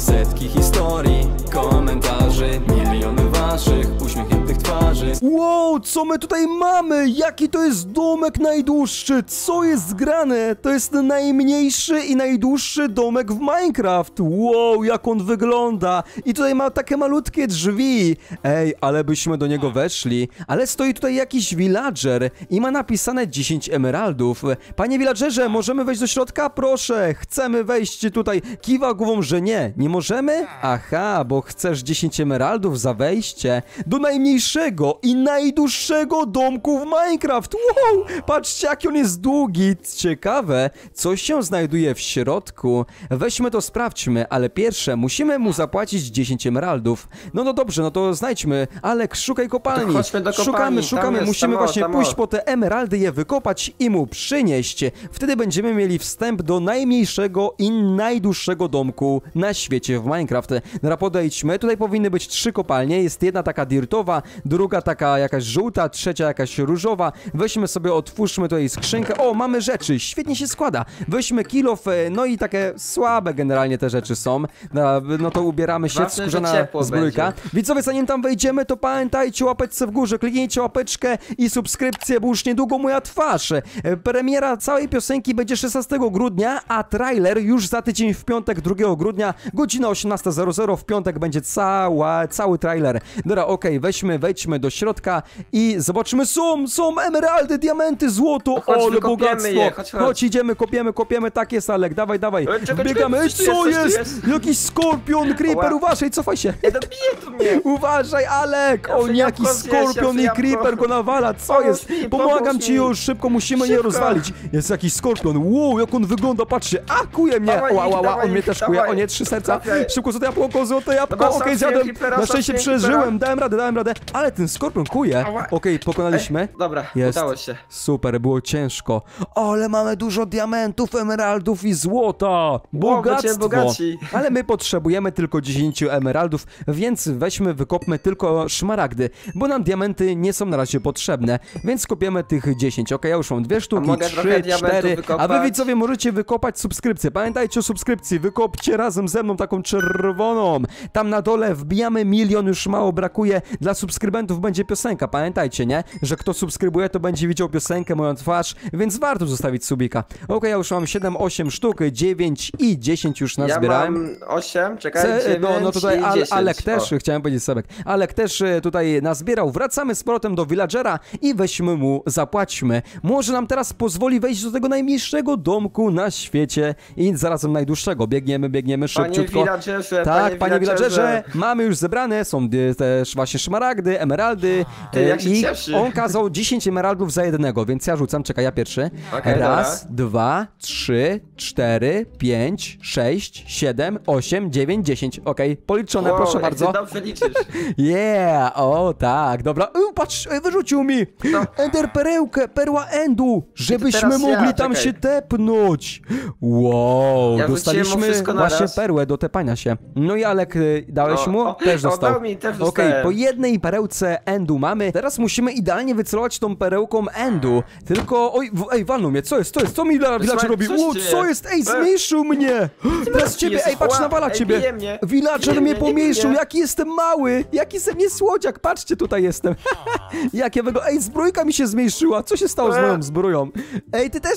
Setki historii, komentarzy, miliony waszych uśmiechniętych twarzy. Wow, co my tutaj mamy? Jaki to jest domek najdłuższy? Co jest grane? To jest najmniejszy i najdłuższy domek w Minecraft. Wow, jak on wygląda. I tutaj ma takie malutkie drzwi. Ej, ale byśmy do niego weszli. Ale stoi tutaj jakiś villager i ma napisane 10 emeraldów. Panie villagerze, możemy wejść do środka? Proszę, chcemy wejść tutaj. Kiwa głową, że nie. Nie możemy? Aha, bo chcesz 10 emeraldów za wejście do najmniejszego i najdłuższego domku w Minecraft. Wow, patrzcie, jaki on jest długi. Ciekawe, co się znajduje w środku. Weźmy to, sprawdźmy, ale pierwsze musimy mu zapłacić 10 emeraldów. No, no dobrze, no to znajdźmy, ale szukaj kopalni. Chodźmy do kopalni. Szukamy, musimy właśnie pójść po te emeraldy, je wykopać i mu przynieść. Wtedy będziemy mieli wstęp do najmniejszego i najdłuższego domku na świecie w Minecraft. No, podejdźmy, tutaj powinny być 3 kopalnie, jest jedna taka dirtowa, druga taka jakaś żółta, trzecia jakaś różowa. Weźmy sobie, otwórzmy tutaj skrzynkę, o, mamy rzeczy, świetnie się składa. Weźmy kilof, no i takie słabe generalnie te rzeczy są, no to ubieramy się, skórzana zbrójka. Widzowie, zanim tam wejdziemy, to pamiętajcie, łapeczce w górze, kliknijcie łapeczkę i subskrypcję, bo już niedługo moja twarz. Premiera całej piosenki będzie 16 grudnia, a trailer już za tydzień w piątek, 2 grudnia, godzina 18:00 w piątek będzie cały trailer. Dobra, okej, wejdźmy do środka i zobaczymy, są emeraldy, diamenty, złoto, ole bogactwo. Chodź, idziemy, kopiemy, tak jest, Alek, dawaj. Biegamy, co jest? Jakiś skorpion, creeper, uważaj, cofaj się. Uważaj, Alek, on jakiś skorpion i creeper go nawala, co jest? Pomagam ci już, szybko, musimy je rozwalić. Jest jakiś skorpion, wow, jak on wygląda, patrzcie, a kuje mnie, on mnie też kuje, o nie, 3 serca, szybko, co to jabłko, złote jabłko, okej, zjadłem, na szczęście przeżyłem, dałem radę, ale ten skorpion kuje. Okej, pokonaliśmy. Dobra, udało się. Super, było ciężko. Ale mamy dużo diamentów, emeraldów i złota. Bogactwo. Ale my potrzebujemy tylko 10 emeraldów, więc weźmy, wykopmy tylko szmaragdy, bo nam diamenty nie są na razie potrzebne, więc kopiemy tych 10. Okej, ja już mam 2 sztuki, 3, 4, a wy widzowie możecie wykopać subskrypcję. Pamiętajcie o subskrypcji, wykopcie razem ze mną taką czerwoną. Tam na dole wbijamy 1 milion, już mało brakuje. Dla subskrybentów będzie piosenka, pamiętajcie, nie? Że kto subskrybuje, to będzie widział piosenkę, moją twarz, więc warto zostawić subika. Okej, ja już mam 7, 8 sztuk, 9 i 10 już nazbierałem. Ja mam 8, czekaj, 9 no tutaj i 10. Alek też, chciałem powiedzieć Sebek, Alek też tutaj nazbierał. Wracamy z powrotem do villagera i weźmy mu, zapłaćmy. Może nam teraz pozwoli wejść do tego najmniejszego domku na świecie i zarazem najdłuższego. Biegniemy szybciutko. Tak, panie villagerze, mamy już zebrane, są też właśnie szmaragdy, emeraldy. Ty, jak się cieszy. On kazał 10 emeraldów za jednego, więc ja rzucam, czekaj, ja pierwszy. Okay, raz, dobra. 2, 3, 4, 5, 6, 7, 8, 9, 10. Okej, policzone, proszę bardzo. Ty dobrze liczysz. Yeah, o tak, dobra. Patrz, wyrzucił mi enderperełkę, perła endu, żebyśmy mogli tam się tepnąć. Wow, ja dostaliśmy właśnie perłę do tepania się. No i Alek, dałeś mu? Też dostał. Okej, po jednej perełce endu mamy. Teraz musimy idealnie wycelować tą perełką endu. Tylko, ej, walnął mnie, co jest? Co mi villager robi? Co jest? Ej, zmniejszył mnie! Teraz ciebie, ej, patrz, nawala ciebie. Villager mnie pomniejszył, jaki jestem mały! Jaki jestem niesłodziak, patrzcie, tutaj jestem. Jakie wygląda? Ej, zbrojka mi się zmniejszyła, co się stało z moją zbroją? Ej, ty też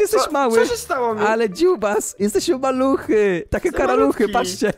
jesteś mały. Co się stało mi? Ale dziubas, jesteś maluchy. Takie karaluchy, patrzcie.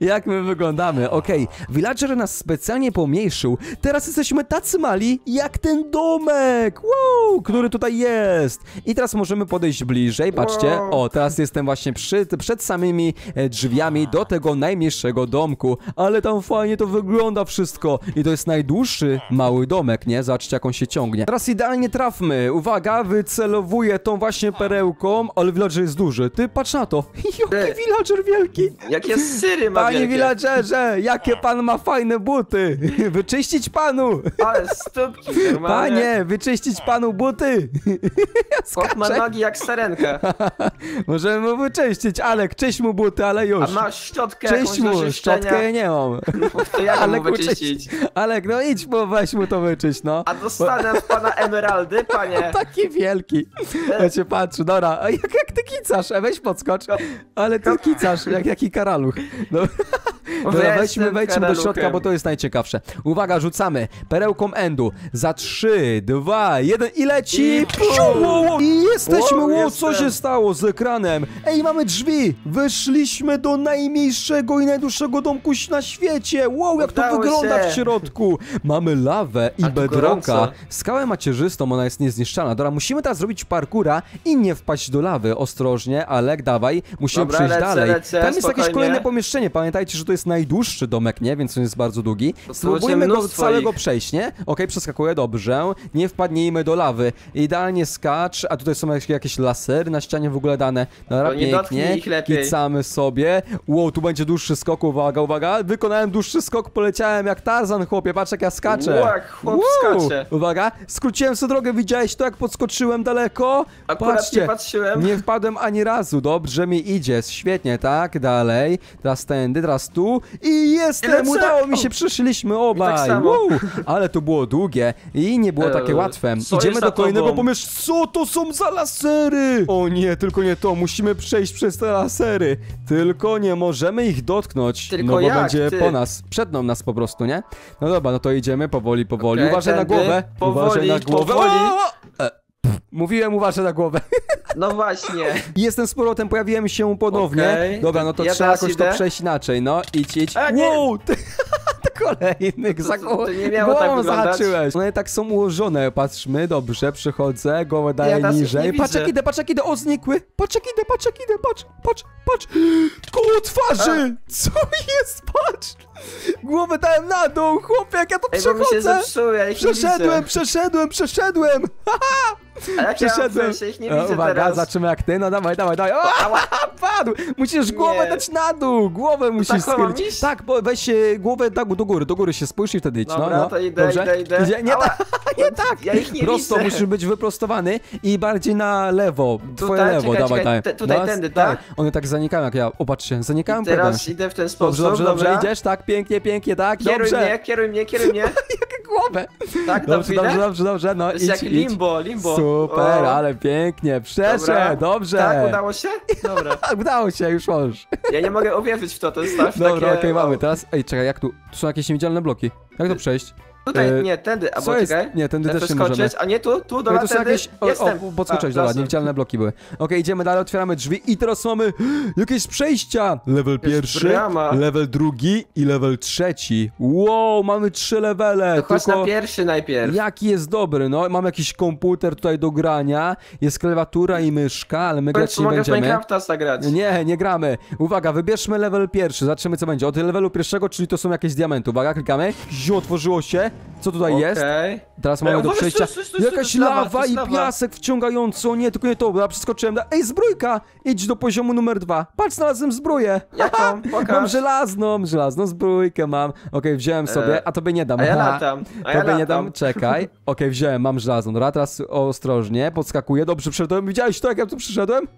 Jak my wyglądamy, okej. Villager nas specjalnie pomniejszył. Teraz jesteśmy tacy mali jak ten domek, wow, który tutaj jest. I teraz możemy podejść bliżej, patrzcie. O, teraz jestem właśnie przed samymi drzwiami do tego najmniejszego domku. Ale tam fajnie to wygląda wszystko. I to jest najdłuższy mały domek, nie? Zobaczcie, jak on się ciągnie. Teraz idealnie trafmy, uwaga, wycelowuję tą właśnie perełką. Ale villager jest duży, ty patrz na to. Jaki villager wielki. Jak jest syry. Panie villagerze, jakie pan ma fajne buty! Wyczyścić panu! Ale stópki, normalnie. Panie, wyczyścić panu buty! Chłop ma nogi jak sarenka. Możemy mu wyczyścić, Alek, czyść mu buty, ale już. A masz szczotkę? Czyść mu, szczotkę ja nie mam. No, to ja Alek, mu wyczyścić. Alek, no idź, bo weź mu to wyczyść, no. A dostanę od pana emeraldy, panie. Taki wielki. Ja cię patrzę, dobra. A jak ty kicasz? Weź podskocz. Ale ty kicasz, jaki karaluch. No. Dobra, wejdźmy do środka, bo to jest najciekawsze. Uwaga, rzucamy perełką endu. Za 3, 2, 1 i leci! I jesteśmy! Wow, co się stało z ekranem? Ej, mamy drzwi! Wyszliśmy do najmniejszego i najdłuższego domku na świecie! Wow, jak to wygląda w środku! Mamy lawę i bedrocka. Skałę macierzystą, ona jest niezniszczalna. Dobra, musimy teraz zrobić parkura i nie wpaść do lawy. Ostrożnie, Alek, dawaj. Musimy przejść dalej. Tam jest jakieś kolejne pomieszczenie. Pamiętajcie, że to jest najdłuższy domek, nie? Więc on jest bardzo długi. Spróbujmy go całego przejść, nie? Okej, przeskakuję, dobrze. Nie wpadnijmy do lawy. Idealnie skacz, a tutaj są jakieś lasery na ścianie w ogóle dane. Dobra, pięknie. Kicamy sobie. Wow, tu będzie dłuższy skok, uwaga, uwaga. Wykonałem dłuższy skok, poleciałem jak Tarzan, chłopie. Patrz jak ja skaczę. Wow, chłop skacze. Uwaga, skróciłem sobie drogę, widziałeś to jak podskoczyłem daleko? Patrzcie, nie patrzyłem. Nie wpadłem ani razu, dobrze mi idzie. Świetnie, tak? Dalej. Teraz tędy, teraz tu. I jestem! Udało mi się, przyszliśmy obaj! Tak samo. Wow, ale to było długie i nie było takie łatwe. Idziemy do kolejnego pomieszczenia. Co to są za lasery? O nie, tylko nie to. Musimy przejść przez te lasery. Tylko nie możemy ich dotknąć. Tylko no bo jak, będzie po nas. Przedną nas po prostu, nie? No dobra, no to idziemy powoli, powoli. Okay, uważaj na głowę. Powoli, uważaj na głowę. Mówiłem, uważaj na głowę. No właśnie. Jestem z powrotem, pojawiłem się ponownie. Okay. Dobra, no to ja trzeba jakoś to przejść inaczej, no. Idź. A, wow! Kolejnych za głową zahaczyłeś. One tak są ułożone, patrzmy, dobrze, przychodzę, głowę daję niżej. Patrz jak idę, o znikły. Patrz. Koło twarzy! Co jest, patrz! Głowę dałem na dół, chłopie, jak ja to przechodzę! Przeszedłem! Haha! A jak przeszedłem. Ja ich nie widzę. Uwaga, teraz. Zobaczymy jak ty, no dawaj. O, padł! Musisz głowę dać na dół, głowę musisz skryć. Tak, bo weź głowę do góry się spójrz i wtedy idź. Dobra, no. To idę. Nie, nie tak, ja ich nie prosto widzę. Musisz być wyprostowany i bardziej na lewo, twoje tutaj, lewo, dawaj. Tutaj, tędy, tak? One tak zanikają jak ja, opatrzcie, zanikają. I teraz idę w ten sposób, dobrze, idziesz, tak, pięknie, tak, dobrze. Kieruj mnie. Głowę. Tak, dobrze, no idź, jak limbo. Super, ale pięknie, przeszedł, dobrze. Tak, udało się? Dobra. Udało się, już możesz. Ja nie mogę uwierzyć w to, to jest tak. Dobra, okej, mamy teraz, ej, czekaj, jak tu, są jakieś niewidzialne bloki, jak to przejść? Tutaj, nie, tędy, albo czekaj. Nie, tędy też nie możemy. A nie tu, dobra, tu są jakieś, podskoczyłeś, dobra, niewidzialne bloki były. Okej, idziemy dalej, otwieramy drzwi i teraz mamy jakieś przejścia. Level pierwszy, level drugi i level trzeci. Wow, mamy 3 levele. Chodź na pierwszy najpierw. Jaki jest dobry, no, mamy jakiś komputer tutaj do grania, jest klawiatura i myszka, ale my grać nie będziemy. Minecrafta zagrać. Nie gramy. Uwaga, wybierzmy level pierwszy, zobaczymy co będzie. Od levelu pierwszego, czyli to są jakieś diamenty. Uwaga, klikamy, otworzyło się. Co tutaj jest? Teraz mamy do przejścia. Jakaś lawa i piasek wciągający. O nie, tylko nie to, bo ja przeskoczyłem. Ej, zbrojka! Idź do poziomu numer 2. Patrz, znalazłem zbroję. Jaką? Mam żelazną zbrójkę mam. Okej, wziąłem sobie, a tobie nie dam. A ja nie dam, czekaj. Okej, wziąłem, mam żelazną. Dobra, teraz ostrożnie, podskakuję. Dobrze, przyszedłem. Widziałeś to, jak ja tu przyszedłem?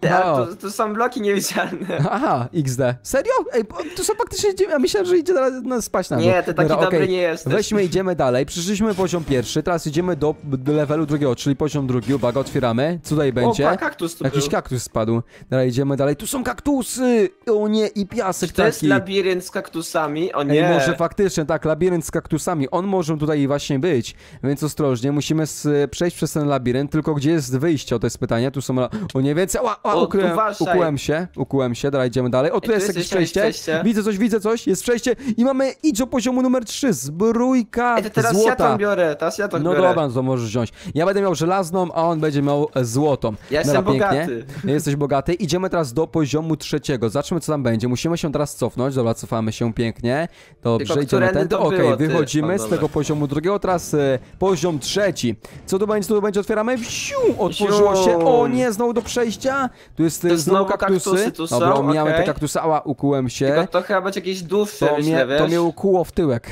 To są bloki niewidzialne. Aha, XD. Serio? Ej, to są faktycznie, ja myślałem, że idzie teraz spać na mnie. Nie, ty taki dobry nie jesteś. Weźmy, idziemy dalej. Przyszliśmy poziom pierwszy, teraz idziemy do levelu drugiego, czyli poziom drugi. Uwaga, otwieramy. Co tutaj będzie? O, kaktus tu jakiś był. Kaktus spadł. Dalej idziemy dalej. Tu są kaktusy! O nie, i piasek. Czy to jest labirynt z kaktusami? O nie. Ej, może faktycznie, tak, labirynt z kaktusami. On może tutaj właśnie być, więc ostrożnie. Musimy przejść przez ten labirynt, tylko gdzie jest wyjście? O, to jest pytanie. Tu są... O nie, więc... Ukułem się. Dalej idziemy dalej. O, tu jest jakieś przejście. Widzę coś. Jest przejście i mamy idź do poziomu numer 3. Zbrójka. teraz złota. Ja tam biorę, teraz ja tam biorę. No dobra, to możesz wziąć. Ja będę miał żelazną, a on będzie miał złotą. Ja jestem bogaty. Jesteś bogaty. Idziemy teraz do poziomu trzeciego. Zobaczmy, co tam będzie. Musimy się teraz cofnąć. Dobra, cofamy się pięknie. Dobrze, idziemy ten. Okej, wychodzimy z tego poziomu drugiego. Teraz poziom trzeci. Co tu będzie? Otwieramy. Otworzyło się. O nie, znowu do przejścia. Tu jest znowu kaktusy. Dobra, omijamy te kaktusy. Ała, ukułem się. Tylko to chyba będzie jakieś dłuższe, myślę, wiesz? To mnie ukuło w tyłek.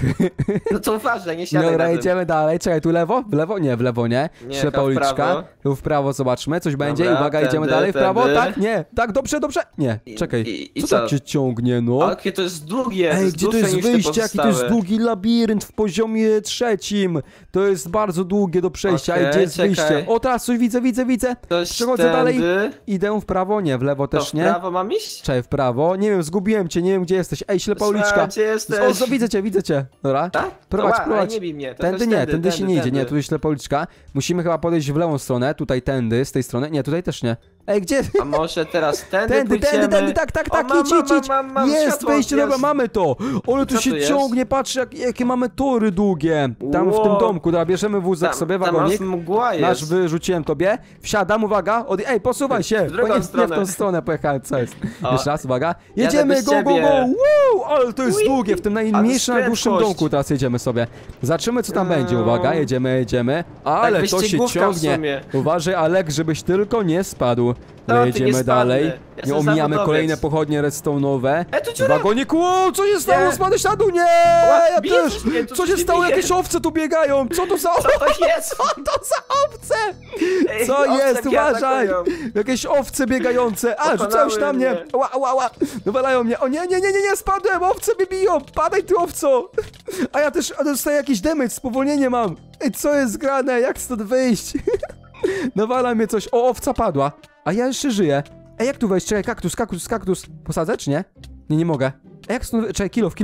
No to uważaj, nie siadaj. Dobra, idziemy dalej. Czekaj, tu lewo? W lewo? Nie, w lewo nie. Ślepa uliczka. Tu w prawo zobaczmy, coś będzie. Dobra, uwaga, idziemy dalej. W prawo? Tak, nie. Tak, dobrze, dobrze. Nie, czekaj. Co tak cię ciągnie, no? A jakie to jest długie. Ej, gdzie to jest wyjście? Jaki to jest długi labirynt w poziomie trzecim. To jest bardzo długie do przejścia. Okay, gdzie jest wyjście? O, teraz coś widzę, widzę. Przechodzę dalej. Idę w prawo, nie, w lewo też nie. W prawo mam iść? Czekaj, w prawo. Nie wiem, zgubiłem cię, nie wiem, gdzie jesteś. Ej, ślepa uliczka. Gdzie jesteś? O, widzę cię, Dobra. Tak? Prowadź. Nie bij mnie. Tędy się nie idzie. Nie, tu jest ślepa uliczka. Musimy chyba podejść w lewą stronę. Tutaj tędy, z tej strony. Nie, tutaj też nie. Ej, gdzie? A może teraz tędy pójdziemy? Tak, idź. Jest wejście, dobra, mamy to. Ole, tu się ciągnie, patrz, jakie mamy tory długie. Tam w tym domku, dobra, bierzemy wózek sobie, wagonik. Nasz wyrzuciłem tobie. Wsiadam, uwaga. Ej, posuwaj się. Nie w tą stronę pojechałem, co jest. Jeszcze raz, uwaga. Jedziemy, go. Woo, ale to jest długie, w tym najmniejszym, najdłuższym domku teraz jedziemy sobie. Zobaczymy, co tam będzie, uwaga, jedziemy. Ale to się ciągnie. Uważaj, Alek, żebyś tylko nie spadł. No, jedziemy dalej. Ja omijamy kolejne pochodnie redstone'owe. Wagonik, wow, co się stało? Spadłeś na dół? Nie! Ja też! Co się stało? Jakieś owce tu biegają! Co to za owce? Co jest? Uważaj! Jakieś owce biegające! A, rzucają się na mnie! Ła! Dowalają mnie! O nie! Spadłem! Owce mnie biją! Padaj ty, owco! A ja też dostaję jakiś damage, spowolnienie mam! Ej, co jest grane? Jak stąd wyjść? Nawala mnie coś. O, owca padła. A ja jeszcze żyję. Ej, jak tu wejść? Czekaj, kaktus. Posadzę, czy nie? Nie, nie mogę. Ej, jak stąd... Czekaj, kilof.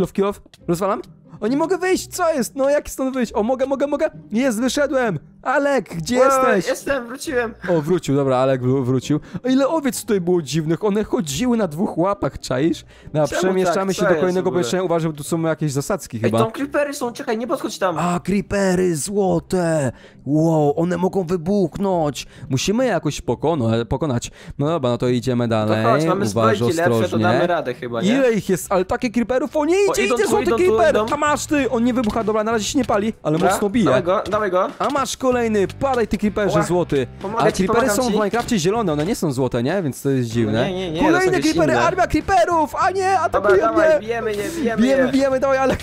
Rozwalam? O, nie mogę wyjść, co jest? No, jak stąd wyjść? O, mogę. Jest, wyszedłem. Alek, gdzie jesteś? Jestem, wróciłem. O, wrócił, dobra, Alek wrócił. O, ile owiec tutaj było dziwnych. One chodziły na dwóch łapach, czaisz? No, przemieszczamy się do kolejnego pomieszczenia. Uważam, tu są jakieś zasadzki chyba. Ej, tam creepery są, czekaj, nie podchodź tam. A, creepery złote. Wow, one mogą wybuchnąć. Musimy je jakoś pokonać. No dobra, no to idziemy dalej. To chodź, mamy spajki lepsze, to damy radę chyba, nie? Ile ich jest? Ale takie creeperów, o nie, idzie złoty creeper. A masz ty, on nie wybucha, dobra, na razie się nie pali, ale mocno bije. Dawaj go. A masz kolejny, padaj ty creeperze złoty. Ale creepery są w Minecrafcie zielone, one nie są złote, nie? Więc to jest dziwne. No nie, kolejne creepery, armia creeperów, a nie, atakuje mnie. Dawaj, bijemy, dawaj, Alek.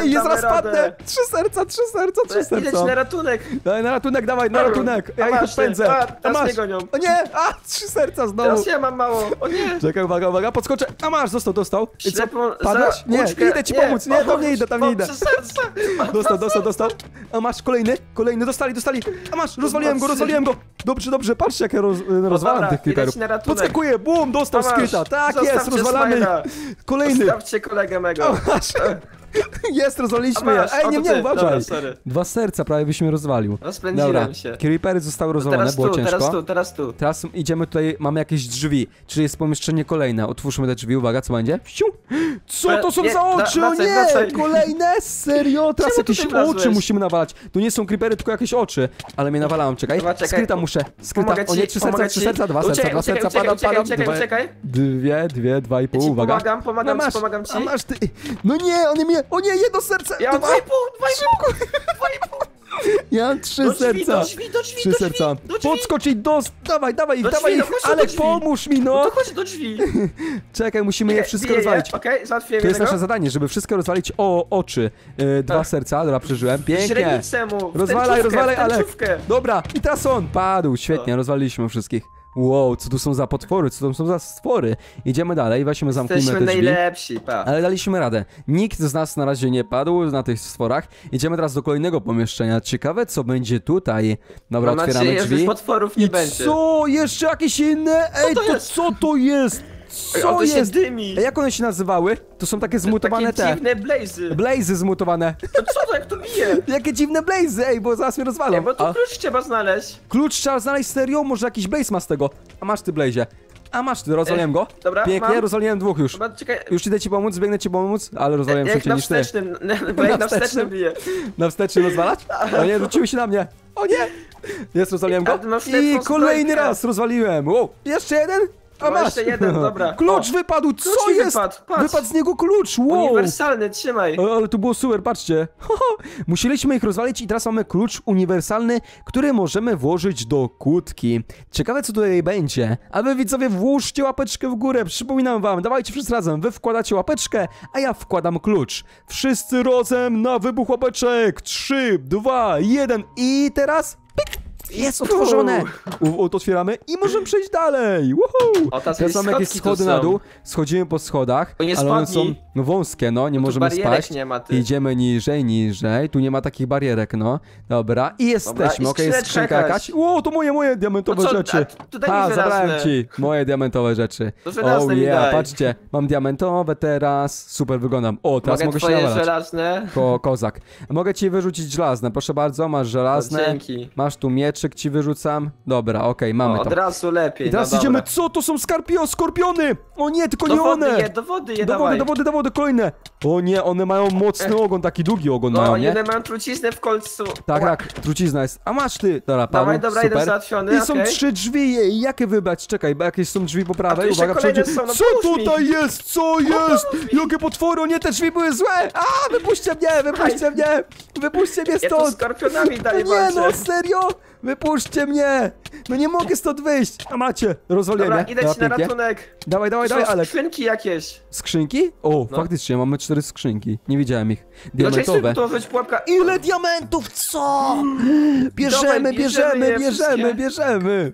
Ej, jest rozpadnę! 3 serca. Idź na ratunek! Daj, na ratunek! Ja ich odpędzę! A masz! O nie! A, 3 serca znowu! Teraz ja mam mało! O nie! Czekaj, uwaga, podskoczę! A masz, dostał! Padłeś? Nie, idę ci pomóc! Nie, tam nie idę! Dostał! A masz, kolejny, dostali! A masz, rozwaliłem go! Dobrze, patrzcie, jak ja rozwalam tych creeperów! Podskakuję, bum, dostał skryta! Tak jest, rozwalamy! Kolejny! Zostawcie kolegę mego! Jest, rozwaliliśmy je. Ej, nie, uważaj. 2 serca prawie byśmy rozwalił. Rozpędziłem się. Creepery zostały rozwalone, było ciężko. Teraz tu. Teraz idziemy tutaj, mamy jakieś drzwi. Czyli jest pomieszczenie kolejne. Otwórzmy te drzwi, uwaga, co będzie? Co to są za oczy? O nie! Kolejne? Serio? Teraz jakieś oczy musimy nawalać. Tu nie są creepery, tylko jakieś oczy. Ale mnie nawalałam, czekaj. Skryta muszę. O nie, 3 serca, 2 serca. Padam. 2,5, uwaga. Pomagam ci. No nie, one mnie. O nie, 1 serce! Ja mam 2,5! Ja mam 3 serca! Do drzwi. Podskoczyć, dawaj ich! Ale pomóż mi, no! To chodź do drzwi! Czekaj, musimy je wszystko rozwalić. Okej, załatwiłem. To jest nasze zadanie, żeby wszystko rozwalić o oczy. 2 serca, dobra, przeżyłem. Pięknie! Rozwalaj, ale... Dobra, i teraz on padł, świetnie, rozwaliliśmy wszystkich. Wow, co tu są za potwory, co tu są za stwory. Idziemy dalej, weźmy, zamknijmy te drzwi. Jesteśmy najlepsi, pa. Ale daliśmy radę. Nikt z nas na razie nie padł na tych stworach. Idziemy teraz do kolejnego pomieszczenia. Ciekawe, co będzie tutaj. Dobra, otwieramy drzwi. Potworów nie będzie. Co? Jeszcze jakieś inne? Ej, to co to jest? Co jest? Jak one się nazywały? To są takie zmutowane te. Dziwne blazy. Blazy zmutowane. To co to, jak to bije? Jakie dziwne blazy, ej, bo zaraz mnie rozwalą. Ej, bo tu klucz trzeba znaleźć. Klucz trzeba znaleźć, serio? Może jakiś blaze ma z tego. A masz ty blaze. A masz, rozwaliłem go. Dobra, pięknie, mam. Rozwaliłem dwóch już. Dobra, czekaj. Już idę ci pomóc, zbiegnę ci pomóc, ale rozwaliłem szybciej niż ty. Na wstecznym bije. Na wstecznym rozwalać? O nie, rzuciły się na mnie. O nie! Jest, rozwaliłem go. I kolejny raz rozwaliłem. Wow. Jeszcze jeden? A masz. Jeszcze jeden, dobra. Klucz wypadł, co klucz jest? Wypadł z niego klucz, wow. Uniwersalny, trzymaj. Ale to było super, patrzcie. Musieliśmy ich rozwalić i teraz mamy klucz uniwersalny, który możemy włożyć do kłódki. Ciekawe, co tutaj będzie. A wy, widzowie, włóżcie łapeczkę w górę, przypominam wam. Dawajcie wszyscy razem, wy wkładacie łapeczkę, a ja wkładam klucz. Wszyscy razem na wybuch łapeczek. 3, 2, 1 i teraz... Pik. Jest otworzone! To otwieramy i możemy przejść dalej! Woohoo! Teraz mamy jakieś schody na dół, schodzimy po schodach, ale one są wąskie, no, nie możemy spaść. Idziemy niżej, niżej, tu nie ma takich barierek, no. Dobra, i jesteśmy, okej, jest skrzynka jakaś. Ło, to moje diamentowe rzeczy! A, zabrałem ci moje diamentowe rzeczy. O yeah, patrzcie, mam diamentowe teraz, super wyglądam. O, teraz mogę się nawalać. Kozak. Mogę ci wyrzucić żelazne, proszę bardzo, masz żelazne. Masz tu miecz. Ci wyrzucam. Dobra, okej, mamy to. Od razu lepiej. I teraz idziemy. Co? To są skorpiony! O nie, tylko nie one! Do wody, kolejne! O nie, one mają mocny ogon, taki długi ogon mają, nie? One mają truciznę w kolcu. Tak, tak, trucizna jest. A masz ty! Dobra, dobra, idę załatwiony. I są trzy drzwi. Jakie wybrać? Czekaj, bo jakieś są drzwi po prawej. Uwaga, przechodzi. Co tutaj jest? Co jest? Jakie potwory! O nie, te drzwi były złe! A, wypuśćcie mnie! Wypuśćcie mnie! Wypuśćcie mnie stąd! Nie no, serio! Wypuśćcie mnie! No nie mogę stąd wyjść! A macie! Rozwaliłem. Dobra, idę ci na ratunek! Dawaj, ale... skrzynki jakieś! Skrzynki? O, no. Faktycznie, mamy 4 skrzynki. Nie widziałem ich. Diamentowe. Ile diamentów? Co? Bierzemy!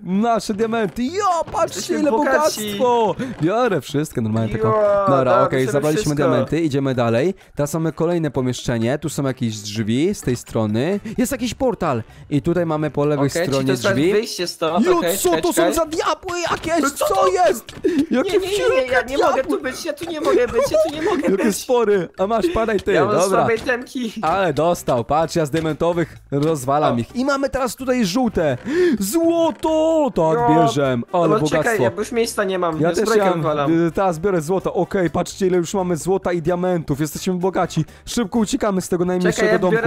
Nasze diamenty! Jo, patrzcie, ile bogactwo! Biorę wszystkie, normalnie tylko... Dobra, okej, zabraliśmy diamenty, idziemy dalej. Teraz mamy kolejne pomieszczenie, tu są jakieś drzwi z tej strony. Jest jakiś portal! I tutaj mamy po lewej stronie drzwi. Co to są za diabły jakieś? Co jest? Ja nie mogę tu być, ja tu nie mogę być. Jakie spory, a masz, padaj ty, dobra. Ale dostał, patrz, ja z diamentowych rozwalam ich. I mamy teraz tutaj żółte. Złoto! Tak, bierzemy, ale bogactwo. Ja już miejsca nie mam, ja też teraz biorę złoto, okej, patrzcie, ile już mamy złota i diamentów, jesteśmy bogaci. Szybko uciekamy z tego najmniejszego domku.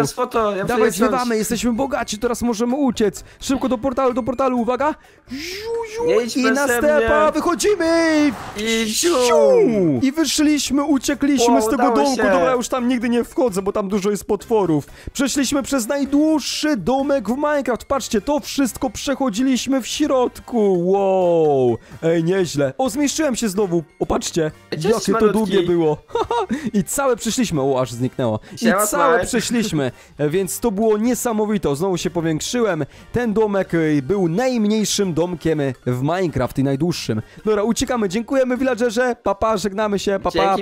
Dawaj, zwiewamy, jesteśmy bogaci, teraz możemy uciec. Szybko do portalu, uwaga! I na stepa wychodzimy! I wyszliśmy, uciekliśmy z tego domku. Dobra, już tam nigdy nie wchodzę, bo tam dużo jest potworów. Przeszliśmy przez najdłuższy domek w Minecraft. Patrzcie, to wszystko przechodziliśmy w środku. Wow! Ej, nieźle. O, zmieściłem się znowu. O, patrzcie, jakie to długie było. I całe przeszliśmy. O, aż zniknęło. I całe przeszliśmy. Więc to było niesamowite. Znowu się powiększyłem. Ten domek był najmniejszym domkiem w Minecraft i najdłuższym. Dobra, uciekamy, dziękujemy villagerze, papa, żegnamy się, papa.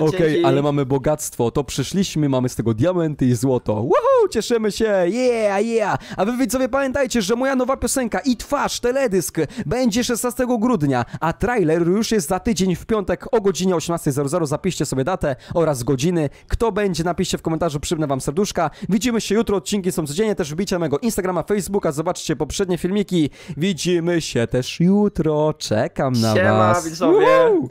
Okej, ale mamy bogactwo, to przyszliśmy, mamy z tego diamenty i złoto. Woohoo, cieszymy się, yeah! A wy, widzowie, pamiętajcie, że moja nowa piosenka i twarz, teledysk będzie 16 grudnia, a trailer już jest za tydzień w piątek o godzinie 18:00, zapiszcie sobie datę oraz godziny. Kto będzie, napiszcie w komentarzu, przypnę wam serduszka. Widzimy się jutro, odcinki są codziennie, też wbijcie na mojego Instagrama, Facebooka, zobaczcie poprzednie filmiki. Widzimy się też jutro. Czekam na was. Siema, widzowie.